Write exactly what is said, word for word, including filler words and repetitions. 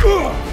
Ugh!